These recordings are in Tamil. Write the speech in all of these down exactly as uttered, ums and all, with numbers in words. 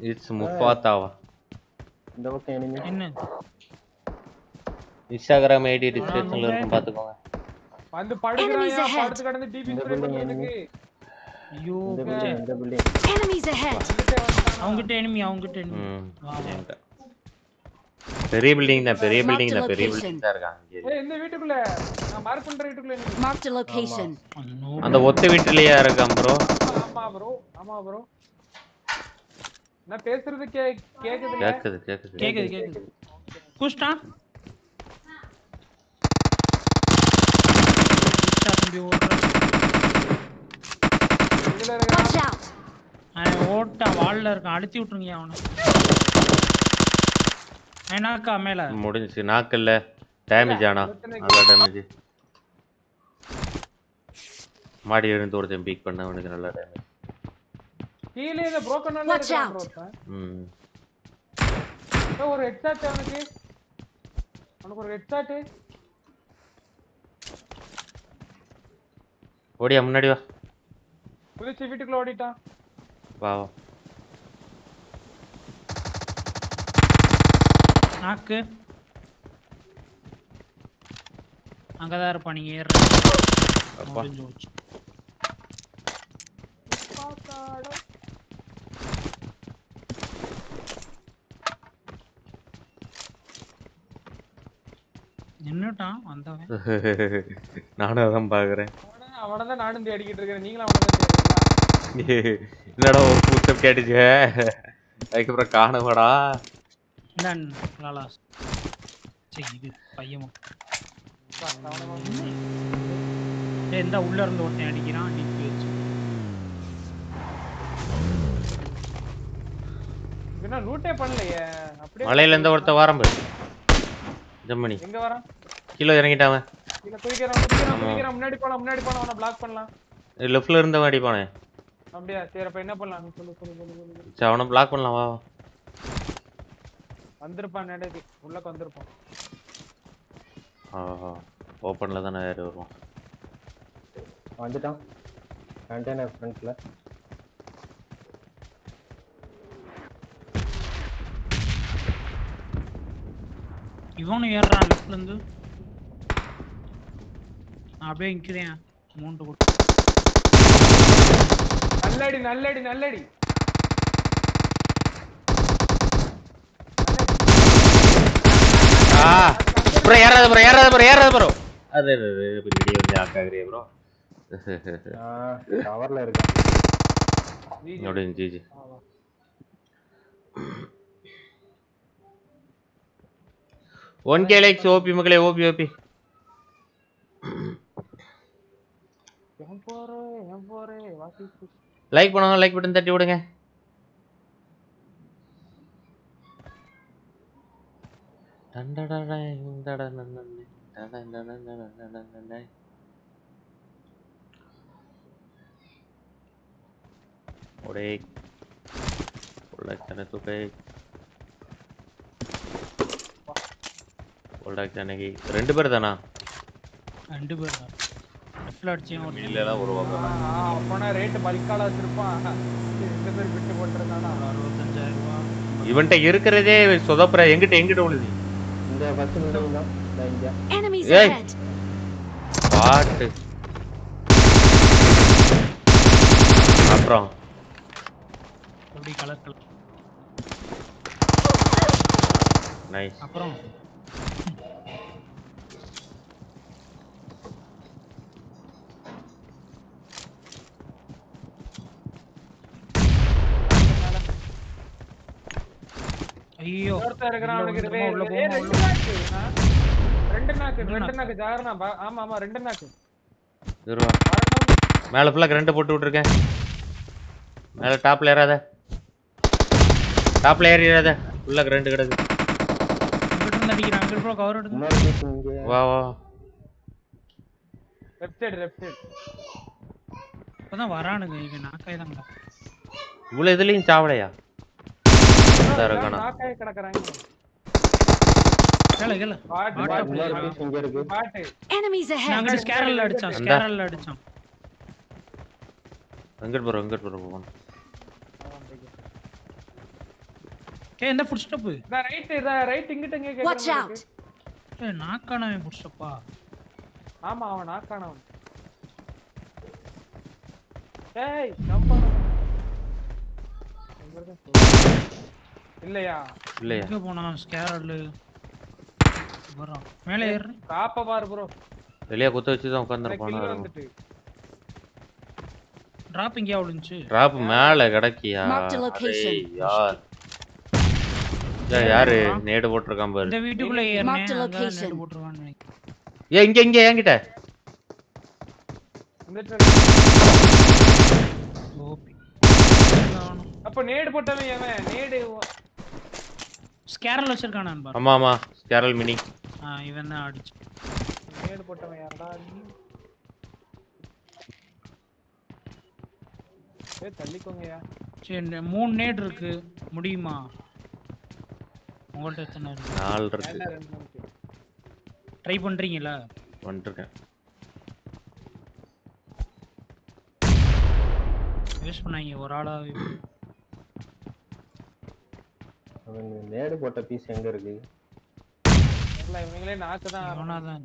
It's Mufatawa. Double enemy. Inna. Instagram I D description lo irukkum paathukonga. Pandu padukraya paathu kadandhu deep injury pannirukke. You enemies ahead. Avungitta enemy avungitta enemy. Avungitta. Very building na very building na very building da irukanga. Hey indha veetukulla na mark pandra veetukulla enemy. Mark the location. Andha otte veetliya irukam bro. Amma bro. Amma bro. ना पेसर तो क्या क्या कर क्या कर क्या कर क्या कर क्या कर कुछ ना चार्ट भी ओटा अरे ओटा वाल लर कांड ती उठने आया उन्हें है ना का मेला मोड़ने से ना कर ले टाइम ही जाना आधा टाइम जी मार्टी वाले तोड़ दें बीक पढ़ना उन्हें करना टाइम कीले इधर ब्रोकन ना लगे ब्रोकन हम्म तो वो रेड साइट है उनके उनको रेड साइट है ओडिया मुन्नड़ी बा पुलिस चीफ टिकल ओडी टा वाव नाक अंगादार पानी ये पापा என்னடா வந்தவன் நானே தான் பாக்குறேன் அவன தான் நானும் தேடிக்கிட்டு இருக்கேன் நீங்களா அவன தான் தேடுறீங்களா என்னடா ஒரு பூஸ்டப் கேட்டிச்சே அதுக்கு அப்புறம் காணவடா நான் லாலா சே இது பையமா டேய் இந்த உள்ள இருந்து ஒருத்தன் அடிக்குறான் நீ பேச்சு என்ன லூட்டே பண்ணலையே அப்படியே மலையில இருந்து ஒருத்த வாரம்பு ஜம்மணி எங்க வரான் கீழ இறங்கிட்டான் அவன் கீழ குதிக்குறான் குதிக்குறான் குதிக்குறான் முன்னாடி போலாம் முன்னாடி போலாம் அவன பிளாக் பண்ணலாம் லெஃப்ட்ல இருந்து வாடி பானே அப்படியே சேர் அப்ப என்ன பண்ணலாம் சொல்லு சொல்லு சே அவன பிளாக் பண்ணலாம் வா வந்திருப்பான் நடடி உள்ளக்க வந்திருப்பான் ஆஹா ஓபன்ல தான யாரு வருவான் வந்துட்டான் கண்டெய்னர் ஃப்ரண்ட்ல இவனே ஏறறான் லெஃப்ட்ல இருந்து அப்படியே நிக்கிறேன் மூணு கொட்டு நல்லடி நல்லடி நல்லடி ஆ ப்ரோ ஏறாத ப்ரோ ஏறாத ப்ரோ ஏறாத ப்ரோ அது பின்னாடி வந்து ஆக்காகறே ப்ரோ ஆ டவர்ல இருக்கான் நோடு ஜிஜி वन के लाइक ओपी मगले ओपी ओपी हम पोरे हम पोरे वासी लाइक பண்ணுங்க லைக் பட்டன் தட்டி விடுங்க டண்டடட இந்தட நன்னே டட நன்னன நன்னே ஒரே ஒலக்கன தூக்கே बोलடாக் தானேगी ரெண்டு பேர் தானா ரெண்டு பேர் தான் லெஃப்ட்ல அடிச்சேன் ஒரு இல்ல தான் வருவாங்க அப்பனா ரேட் பல்கால வச்சிருப்பான் ரெண்டு பேர் விட்டு போட்டுறானா அறுபத்தஞ்சாயிரம் இவன்ட்ட இருக்குறதே சொதப்புற எங்கிட்ட எங்கிட்ட ஓடுது இந்த பத்து நிமிஷம் தான் இங்க எனிமீஸ் ஹெட் வாட் அப்புறம் அப்படி கலர் கலர் நைஸ் அப்புறம் ஐயோ ஒருத்தர் இருக்கறான் அவனுக்கு ரெண்டு நாக்கு ரெண்டு நாக்கு ஜாகரனா ஆமா ஆமா ரெண்டு நாக்கு இருவா மேல ஃபுல்லா கரண்ட் போட்டு விட்டுர்க்கேன் மேல டாப்ல ஏறாத டாப்ல ஏறிராத ஃபுல்லா கரண்ட் கிடக்கு இங்க வந்து அடிக்குறான் அங்க ப்ரோ கவர் எடுத்து வா வா லெஃப்ட் சைடு லெஃப்ட் சைடு அப்பதான் வரானுங்க இங்க நாக்கை தான் இவ்ளோ இதுலயும் சாவலையா தரகனா காக்கை கடக்குறாங்க கேளு கேளு பாட் இங்க இருக்கு பாட் எனிமீஸ் அஹெட் நாங்க ஸ்கேரல்ல அடிச்சோம் ஸ்கேரல்ல அடிச்சோம் அங்க போற அங்க போற போவோம் ஏ என்ன ஃபுட் ஸ்டெப் இத ரைட் இத ரைட் இங்கிட்ட எங்க கேக்குறாங்க ஏ நாக்கானவே ஃபுட் ஸ்டெப்பா ஆமா அவன் நாக்கானவன் ஏய் ஜம்ப் பண்ணு இல்லையா இல்லையா எங்க போனா ஸ்கேரட்ல வரா மேலே ஏறு காப்ப பாரு bro வெளிய குத்த வச்சு தான் உட்கார்ந்து போறான் ட்ராப் இங்க ஆவுளுஞ்சு ட்ராப் மேலே கடக்கியா ஏய் यार या यार नेट போட்டுர்க்கான் பாரு இந்த வீட்டுக்குள்ள ஏறனே நேட் போட்டுர்வான் ஏ இங்க இங்க ஏங்கிட்ட ஓபி அப்ப நேட் போட்டவன் ஏவன் நேட் ஸ்கேரல் வச்சிருக்கானான் பாரு ஆமா ஆமா ஸ்கேரல் மினி ஆ இவன் தான் அடிச்சு நேட் போட்டவன் யாரடா ஏ தள்ளிக்கோங்கயா சே மூணு நேட் இருக்கு முடியுமா உங்கள்ட்ட எத்தனை இருக்கு நாலு இருக்கு ட்ரை பண்றீங்களா பண்றேன் வேஸ்ட் பண்ணாங்க ஒரு ஆளா அவன் நேடு போட்ட பீஸ் எங்க இருக்கு இல்ல இவங்களே நாக்க தான் அவனா தான்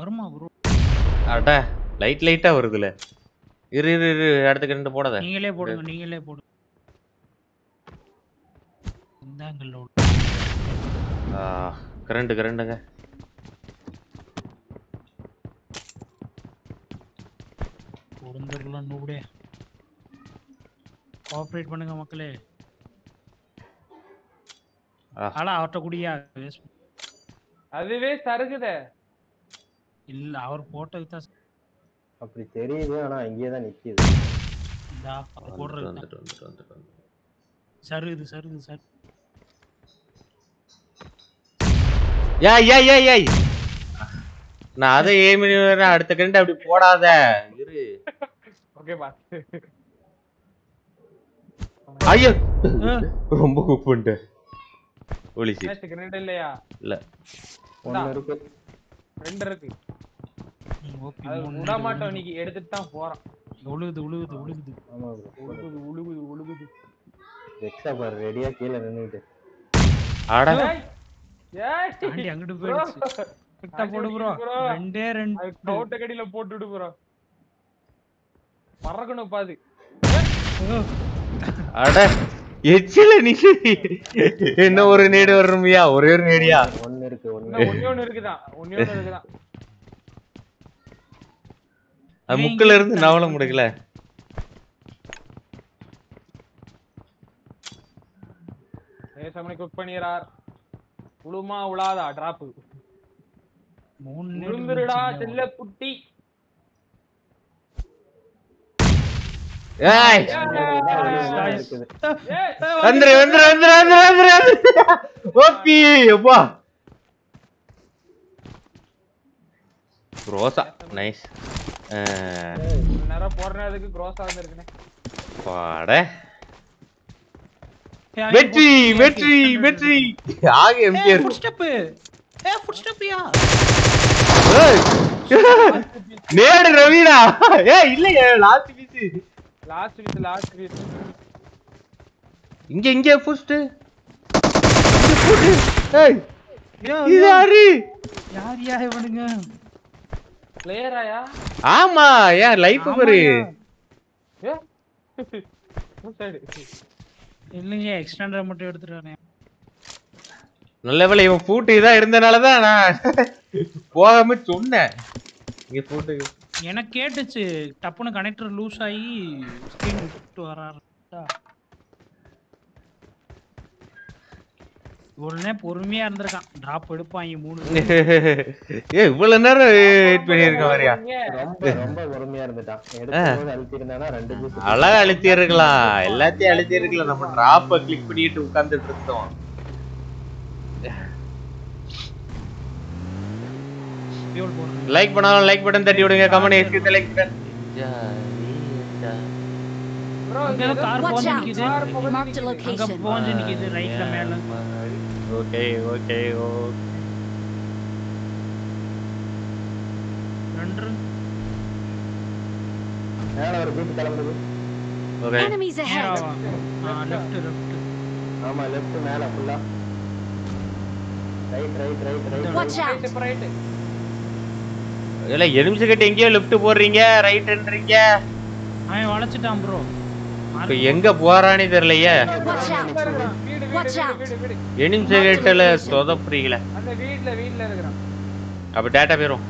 அருமா bro அட லைட் லைட்டா வருதுல இரு இரு இரு அடுத்து ரெண்டு போடாத நீங்களே போடுங்க நீங்களே போடு இந்த ஆங்கிள் லோட் ஆ கரண்ட் கரண்ட்ங்க போடுங்கலாம் நூபடே கோஆபரேட் பண்ணுங்க மக்களே ஆளா அவட்ட குடியா அதுவே சருகுதே இல்ல அவர் போட்டது தான் அப்படி தெரியுது ஆனா அங்கேயே தான் நிக்குது டா போடுறது வந்துட்டு வந்துட்டு சரி இது சரி இது சரி ஏய் ஏய் ஏய் ஏய் நான் அத ஏ மினிவரா அடுத்த கரண்ட் அப்படி போடாத இரு ஓகே பா ஐயோ ரொம்ப குக் பண்ணிட்டே ஹோலி ஷிட் நெக்ஸ்ட் கரண்ட் இல்லையா இல்ல ஒன்னு இருக்கு ரெண்டு இருக்கு ஓபி மூணா மாட்டோ நீ எடுத்துட்டு தான் போறான் உழுகுது உழுகுது உழுகுது ஆமா bro உழுகுது உழுகுது உழுகுது எக்ஸ்ட்ரா பார் ரெடியா கீழ நின்னுட்டு அட ஏய் ஆண்டி அங்கட்டு போயிடுச்சு கிட்ட போடு bro ரெண்டே ரெண்டு டவுட் கடில போட்டுடு bro பறக்கணும் பாது அட எச்சில நிசி என்ன ஒரு நேடு வரணும்யா ஒரே ஒரு நேடியா ஒன்னு இருக்கு ஒன்னு ஒன்னு இருக்குடா ஒன்னு இருக்குடா அது முக்கில இருந்து நவள முடிக்கல ஏ சாமணி குக் பண்ணிரார் உளுமா உலாதா டிராப் மூணு நிமிடடா செல்ல குட்டி ஏய் வந்தே வந்தே வந்தே வந்தே ஓபி அப்பா ரோசா நைஸ் நேரா போறனதுக்கு க்ரோஸ் ஆ வந்திருக்கனே பாட வெற்றி வெற்றி வெற்றி ஆக எம்கே ஃபுட் ஸ்டெப் ஏ ஃபுட் ஸ்டெப் யா ஏய் நேடு ரவிடா ஏய் இல்ல last piece last piece last piece இங்க இங்க ஃபர்ஸ்ட் ஏய் யாரு யார் யா இவனுங்க பிளேயராயா ஆமா யா லைஃப் பாரு ஏ சரி இல்லங்க எக்ஸ்டெண்டர் மட்டும் எடுத்துறானே நல்ல வேளை இவன் பூட்டி தான் இருந்தனால தான் நான் போகாம சொன்னேன் இங்க பூட்டு எனக்கு கேட்டுச்சு டப்புன்னு கனெக்டர் லூஸ் ஆகி ஸ்கிரீன் விட்டு வராரா ஒண்ணே பொறுமையா இருந்திருக்கான் டிராப் எடுப்பாங்க மூணு ஏய் இவ்வளவு நேரம் வெயிட் பண்ணி இருக்க வரையா ரொம்ப ரொம்ப பொறுமையா இருந்துட்டான் எடுத்து அழுத்தி இருந்தானா ரெண்டு பீஸ் அழகா அழுத்தி இருக்கலாம் எல்லாத்தையும் அழுத்தி இருக்கலாம் நம்ம டிராப்ப கிளிக் பண்ணிட்டு உட்கார்ந்துட்டு இருந்தோம் லைக் பண்ணாலும் லைக் பட்டன் தட்டி விடுங்க கமெண்ட் எஸ்கே லைக் பட்டன் யா நீடா bro இந்த கார் போன் நிக்குது அங்க போன் நிக்குது ரைட்ல மேல ஓகே ஓகே ஓ ரெண்டு மேல ஒரு பீட் கலந்துது हो गए। लेफ्ट में आला खुला, right right right right right. எல்ல எனிமிஸ் கிட்ட எங்கயோ லெஃப்ட் போறீங்க ரைட் எண்றீங்க. அவன் வளைச்சிட்டான் bro. இப்போ எங்க போறானே தெரியலையே. எனிமிஸ் கிட்டல சொதப்புறீங்களே. அந்த வீட்ல வீட்ல இருக்கறான். அப்ப டேட்டா பேரும்.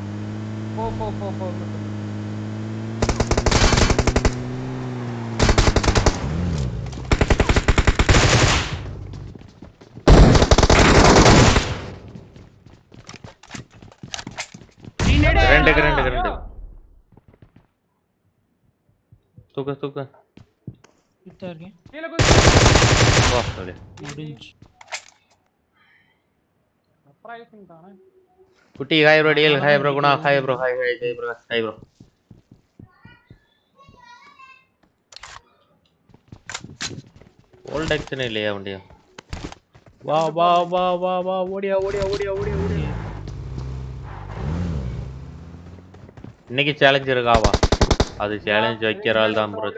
போ போ போ போ. ரெண்டு ரெண்டு ரெண்டு தூக்க தூக்க இட்டா இருக்கேன் கீழ கொஞ்சம் வாஸ் தரே முடிஞ்சு அப்ரைசிங் தான குட்டி hi bro deal hi bro Guna hi bro hi hi Jai Prakash hi bro old action இல்லையா வண்டியா வா வா வா வா வா ஓடியா ஓடியா ஓடியா ஓடியா ஓடியா இன்னைக்கு சேலஞ்ச் இருக்காவா அது சேலஞ்ச் வைக்கறால தான் bro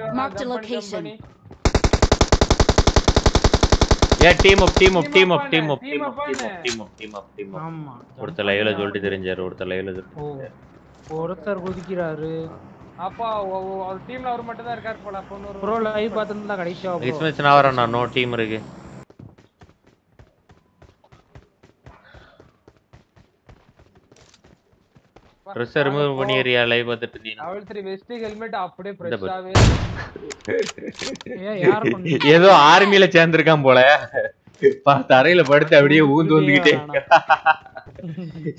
ஏ team up team up team up team up team up team up team up team ஆமா ஒருத்த லைவ்ல சொல்லிட்டு தெரிஞ்சாரு ஒருத்த லைவ்ல சொல்லிட்டு ஒருத்தர் குதிக்குறாரு அப்பா ஒரு டீம்ல ஒரு மட்டும் தான் இருக்கார் போல தொண்ணூறு bro லைவ் பார்த்திருந்தா கடைசியா bro இஸ் மேட்ச் நான் வரேன் நோ டீம் இருக்கு பிரஷர் ரிமூவ் பண்ணிறியா லைவ் பார்த்துட்டு நீ அவ்ளோ வெஸ்ட் ஹெல்மெட் அப்படியே பிரஷாவே ஏ யார் பண்ணு ஏதோ ஆர்மில சேர்ந்திருக்கான் போல தரையில படுத்து அப்படியே ஊந்து வந்துகிட்டே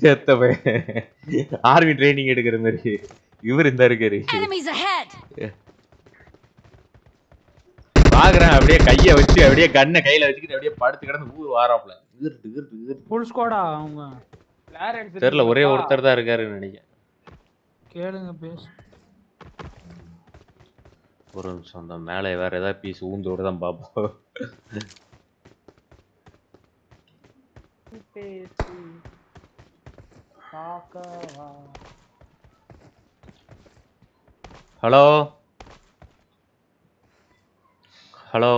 செத்த பை ஆர்மி ட்ரெய்னிங் எடுக்கிற மாதிரி இவர் இந்த இருக்காரு பாக்குறேன் அப்படியே கையை வச்சு அப்படியே கண்ணை கையில வச்சிட்டு அப்படியே படுத்து கிடந்து ஊர் வாராப்ல இவர் இவர் ஃபுல் ஸ்குவாடா அவங்க தெரியல ஒரே ஒருத்தர் தான் இருக்காருன்னு நினைக்கிறேன் கேளுங்க பேசு ஒரு நிமிஷம் தான் மேலே வேற ஏதாவது பீஸ் ஊந்தோட தான் பாப்போம் பேசி காக்கா hello hello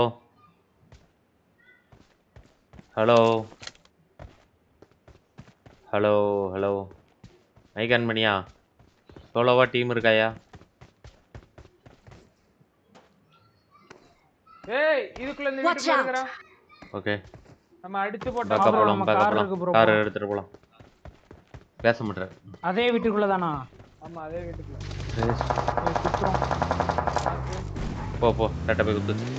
hello hello hello mic on பண்ணியா சோலோவா டீம் இருக்காயா ஏய் இதுக்குள்ள இந்த வீட்டுக்கு வரங்கடா ஓகே நம்ம அடிச்சு போட்டா பக்க போலாம் பக்க போலாம் கார் எடுத்துட்டு போலாம் பேச மாட்டற அதே வீட்டுக்குள்ள தானா ஆமா அதே வீட்டுக்குள்ள போ போ டாடா பை குத்து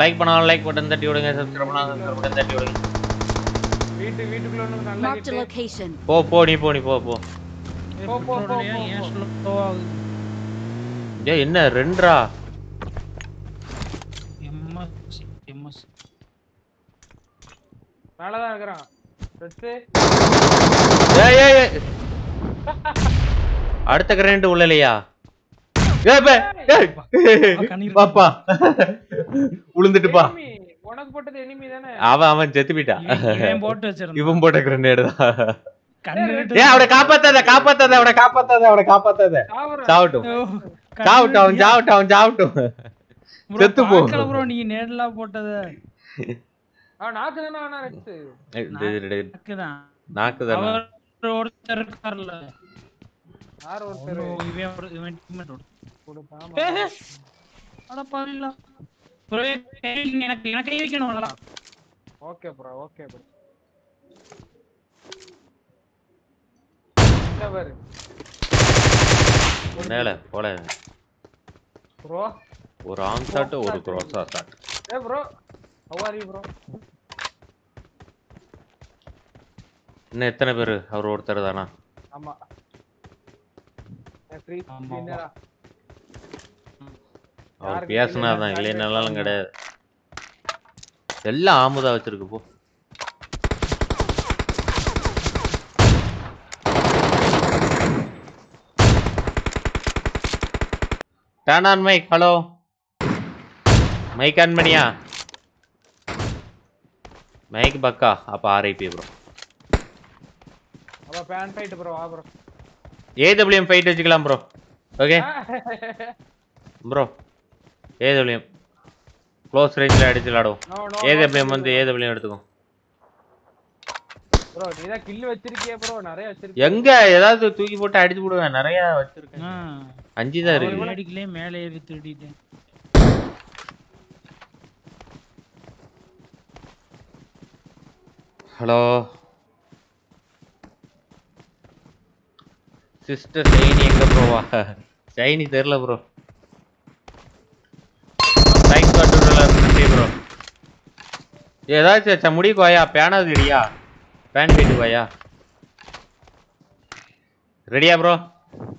லைக் பண்ணலாம் லைக் பட்டன் தட்டி விடுங்க சப்ஸ்கிரைப் பண்ணலாம் சப்ஸ்கிரைப் பட்டன் தட்டி விடுங்க வீட்டு வீட்டுக்குள்ள வந்து நல்லா லொகேஷன் போ போ நீ போ நீ போ போ போ போ போ ஏன் ஸ்லோ ஆகுது டே என்ன ரெண்டா எம்எஸ் எம்எஸ் மேல தான் இருக்கறான் ரெஸ்ட் ஏய் ஏய் அடுத்த கிரேண்ட் உள்ள இல்லையா பாப்பா உளுந்துட்டு பா உனக்கு போட்டது எனிமி தானே அவன் அவன் செத்து விட்டான் இவன் போட்டு வச்சிருந்தான் இவன் போட்ட கிரனேட் தான் கண்ணேட் ஏய் அவரை காப்பாத்தாத காப்பாத்தாத அவரை காப்பாத்தாத அவரை காப்பாத்தாத சாவட்டும் சாவட்டும் சாவட்டும் சாவட்டும் செத்து போ கல bro நீ நேட்ல போட்டது அவ நாக்கு தான அவனா ரெக்ஸ் நாக்கு தான் நாக்கு தான் அவர் ஒருத்தர் இருக்கார்ல யார் ஒருத்தர் இவன் ஒரு இவென்ட்மென்ட் ஓடு அட பாவில ப்ரோ எனக்கு எனக்கு கை வைக்கணும்ல okay bro okay bro tower மேல போல ப்ரோ ஒரு ஆன் ஷாட் ஒரு க்ராஸ் ஷாட் ஏ bro how are you bro இன்ன எத்தனை பேர் அவர் ஒருத்தர் தானா ஆமா ஃப்ரீ டின்னரா அவர் பேசனா தான் இல்ல என்னாலும் கிடையாது எல்லாம் ஆமுதா வச்சிருக்கு போ turn on mic hello mic on பண்ணியா மைக் பக்கா அப்ப ஆர்ஐபி bro அப்ப பேன் ஃபைட் bro வா bro ஏடபிள்யூஎம் ஃபைட் வச்சுக்கலாம் bro Okay. Bro. A W M. Close range la adichu laadu. A W M vandu A W M eduthuko. Bro, nida kill vechirukkiya bro, nariya vechirukkiya. Enga edavadhu thooki potu adichu viduva nariya vechirukken. five da irukku. Adikile mele eri thiruditen. Hello. Sister Shiny enga bro va? Shiny therla bro. Like controller irukku bro. Edha chamudi ko aya pan adiriya. Pan bidu aya. Ready ya bro?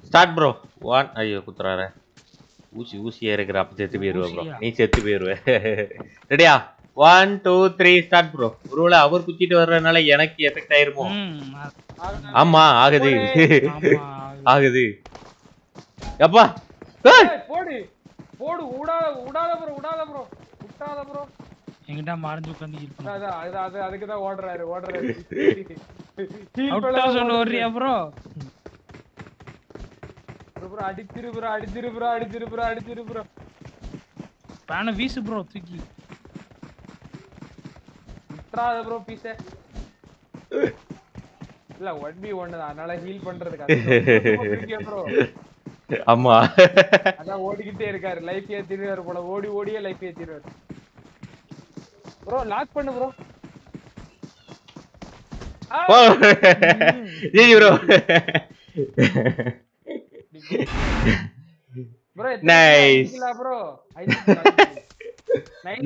Start bro. One ayyo kutrara. Usi usi irukra appo sethu poiruva bro. Nee sethu poiruva. Ready ya? one two three start bro. Urula avar kuchittu varradanaala enakku effect airumo. ஆமா ஆகுது ஆகுது அப்பா போடு போடு ஊடாத ஊடாத bro ஊடாத bro ஊடாத bro எங்கடா மார்ந்து உட்கார்ந்து இருப்பான் அது அது அதுக்கு தான் ஓடுறாரு ஓடுறாரு அவுட் ஆஃப் ஓடுறியா bro bro அடிச்சிரு bro அடிச்சிரு bro அடிச்சிரு bro அடிச்சிரு bro பானை வீசு bro தூக்கி ஊடாத bro பீசே இல்ல one v one அதனால ஹீல் பண்றதுக்கு அதுக்கு ப்ரோ அம்மா அத ஓடிக்கிட்டே இருக்காரு லைஃப் ஏத்திடுவார் போல ஓடி ஓடியே லைஃப் ஏத்திடுவார் ப்ரோ லாக் பண்ணு ப்ரோ ஜி bro bro nice bro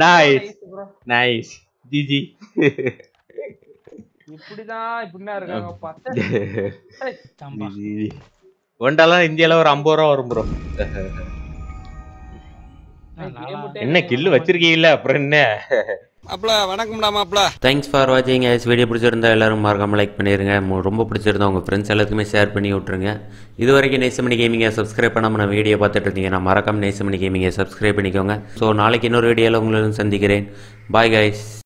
nice bro nice G G இப்படிடா இப்படினா இருக்காங்க பத்த தம்பா ஒண்டலாம் இந்தியால ஒரு ஐம்பது ரூபாய் வரும் bro என்ன கில் வச்சிருக்கீங்க இல்ல அப்புறம் என்ன அப்பள வணக்கம்டா மாப்ள தேங்க்ஸ் ஃபார் வாட்சிங் गाइस வீடியோ பிடிச்சிருந்தா எல்லாரும் மறக்காம லைக் பண்ணிருங்க ரொம்ப பிடிச்சிருந்தா உங்க फ्रेंड्स எல்லாருக்கும் ஷேர் பண்ணி விட்டுருங்க இதுவரைக்கும் நேசமணி கேமிங்க Subscribe பண்ணாம நம்ம வீடியோ பார்த்துட்டு இருந்தீங்கன்னா மறக்காம நேசமணி கேமிங்க Subscribe பண்ணிக்கோங்க சோ நாளைக்கு இன்னொரு வீடியோல உங்களை சந்திக்கிறேன் பை गाइस